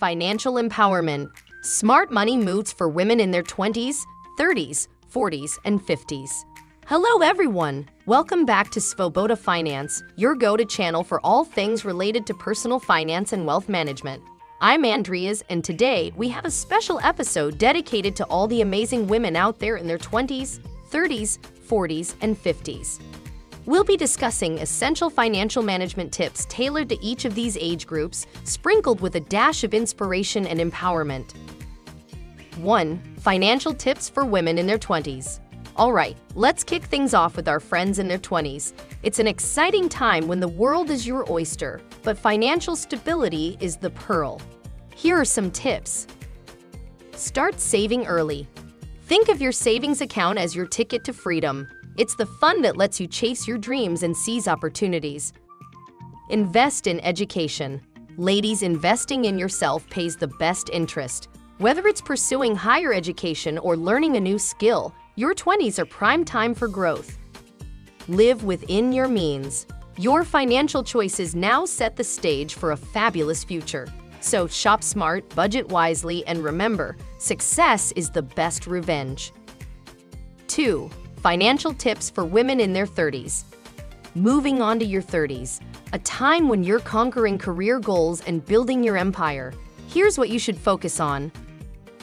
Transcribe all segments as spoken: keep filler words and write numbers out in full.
Financial empowerment. Smart money moves for women in their twenties, thirties, forties, and fifties. Hello everyone! Welcome back to Svoboda Finance, your go-to channel for all things related to personal finance and wealth management. I'm Andreas, and today we have a special episode dedicated to all the amazing women out there in their twenties, thirties, forties, and fifties. We'll be discussing essential financial management tips tailored to each of these age groups, sprinkled with a dash of inspiration and empowerment. one. Financial tips for women in their twenties. All right, let's kick things off with our friends in their twenties. It's an exciting time when the world is your oyster, but financial stability is the pearl. Here are some tips. Start saving early. Think of your savings account as your ticket to freedom. It's the fund that lets you chase your dreams and seize opportunities. Invest in education. Ladies, investing in yourself pays the best interest. Whether it's pursuing higher education or learning a new skill, your twenties are prime time for growth. Live within your means. Your financial choices now set the stage for a fabulous future. So shop smart, budget wisely, and remember, success is the best revenge. two. Financial tips for women in their thirties. Moving on to your thirties, a time when you're conquering career goals and building your empire. Here's what you should focus on.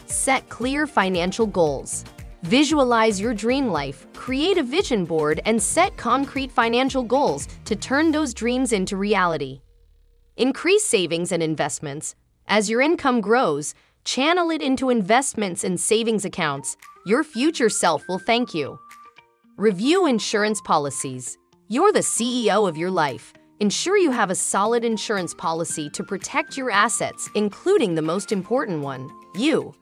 Set clear financial goals. Visualize your dream life, create a vision board, and set concrete financial goals to turn those dreams into reality. Increase savings and investments. As your income grows, channel it into investments and savings accounts. Your future self will thank you. Review insurance policies. You're the C E O of your life. Ensure you have a solid insurance policy to protect your assets, including the most important one, you.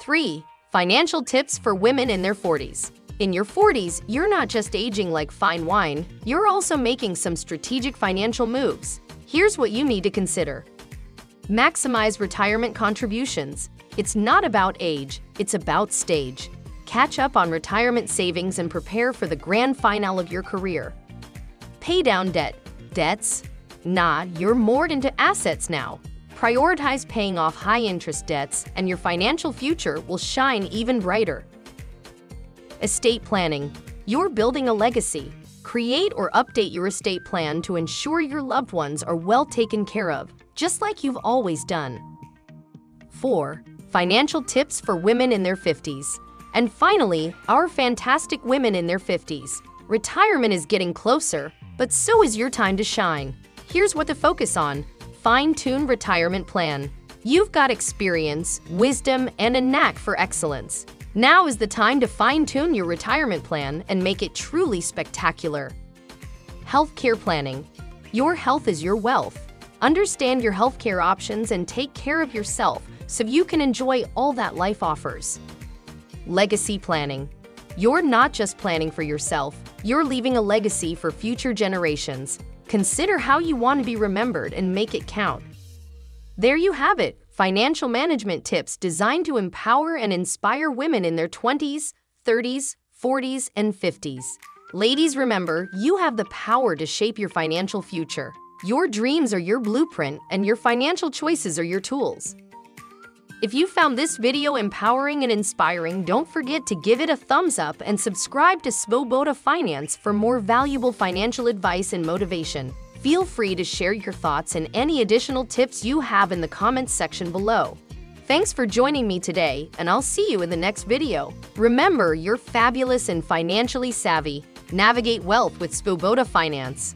three. Financial tips for women in their forties. In your forties, you're not just aging like fine wine, you're also making some strategic financial moves. Here's what you need to consider. Maximize retirement contributions. It's not about age, it's about stage. Catch up on retirement savings and prepare for the grand finale of your career. Pay down debt. Debts? Nah, you're moored into assets now. Prioritize paying off high-interest debts, and your financial future will shine even brighter. Estate planning. You're building a legacy. Create or update your estate plan to ensure your loved ones are well taken care of, just like you've always done. four. Financial tips for women in their fifties. And finally, our fantastic women in their fifties. Retirement is getting closer, but so is your time to shine. Here's what to focus on. Fine-tune retirement plan. You've got experience, wisdom, and a knack for excellence. Now is the time to fine-tune your retirement plan and make it truly spectacular. Healthcare planning. Your health is your wealth. Understand your healthcare options and take care of yourself so you can enjoy all that life offers. Legacy planning. You're not just planning for yourself, you're leaving a legacy for future generations. Consider how you want to be remembered and make it count. There you have it, financial management tips designed to empower and inspire women in their twenties, thirties, forties, and fifties. Ladies, remember, you have the power to shape your financial future. Your dreams are your blueprint, and your financial choices are your tools. If you found this video empowering and inspiring, don't forget to give it a thumbs up and subscribe to Svoboda Finance for more valuable financial advice and motivation. Feel free to share your thoughts and any additional tips you have in the comments section below. Thanks for joining me today, and I'll see you in the next video. Remember, you're fabulous and financially savvy. Navigate wealth with Svoboda Finance.